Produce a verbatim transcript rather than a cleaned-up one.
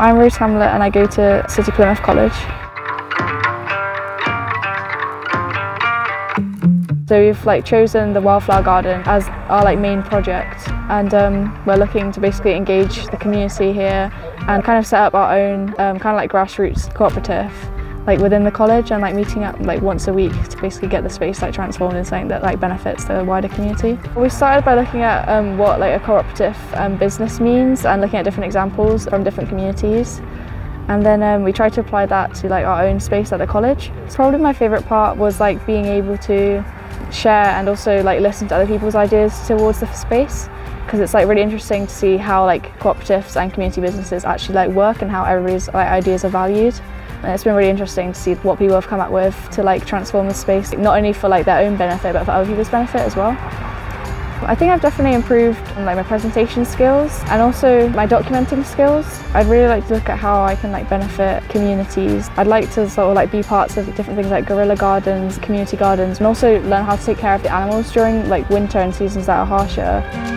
I'm Rose Hamlet and I go to City Plymouth College. So we've like chosen the Wildflower Garden as our like main project, and um, we're looking to basically engage the community here and kind of set up our own um, kind of like grassroots cooperative like within the college, and like meeting up like once a week to basically get the space like transformed into something that like benefits the wider community. We started by looking at um, what like a cooperative um, business means and looking at different examples from different communities, and then um, we tried to apply that to like our own space at the college. Probably my favourite part was like being able to share and also like listen to other people's ideas towards the space, because it's like really interesting to see how like cooperatives and community businesses actually like work and how everybody's like ideas are valued. And it's been really interesting to see what people have come up with to like transform the space, not only for like their own benefit but for other people's benefit as well. I think I've definitely improved on like my presentation skills and also my documenting skills. I'd really like to look at how I can like benefit communities. I'd like to sort of like be parts of different things like guerrilla gardens, community gardens, and also learn how to take care of the animals during like winter and seasons that are harsher.